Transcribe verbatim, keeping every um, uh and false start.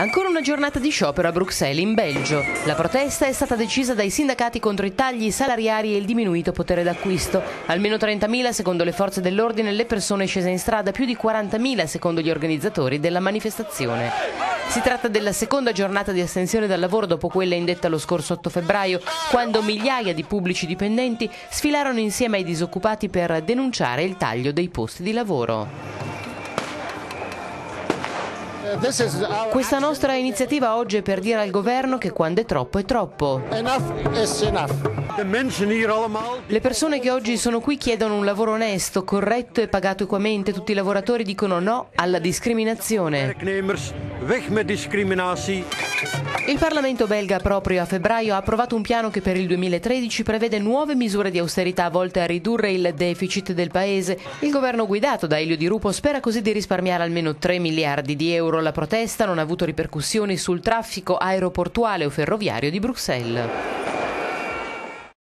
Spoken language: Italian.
Ancora una giornata di sciopero a Bruxelles, in Belgio. La protesta è stata decisa dai sindacati contro i tagli salariari e il diminuito potere d'acquisto. Almeno trentamila secondo le forze dell'ordine le persone scese in strada, più di quarantamila secondo gli organizzatori della manifestazione. Si tratta della seconda giornata di astensione dal lavoro dopo quella indetta lo scorso otto febbraio, quando migliaia di pubblici dipendenti sfilarono insieme ai disoccupati per denunciare il taglio dei posti di lavoro. Questa nostra iniziativa oggi è per dire al governo che quando è troppo è troppo. Le persone che oggi sono qui chiedono un lavoro onesto, corretto e pagato equamente. Tutti i lavoratori dicono no alla discriminazione. Il Parlamento belga proprio a febbraio ha approvato un piano che per il duemilatredici prevede nuove misure di austerità volte a ridurre il deficit del paese. Il governo guidato da Elio Di Rupo spera così di risparmiare almeno tre miliardi di euro. La protesta non ha avuto ripercussioni sul traffico aeroportuale o ferroviario di Bruxelles.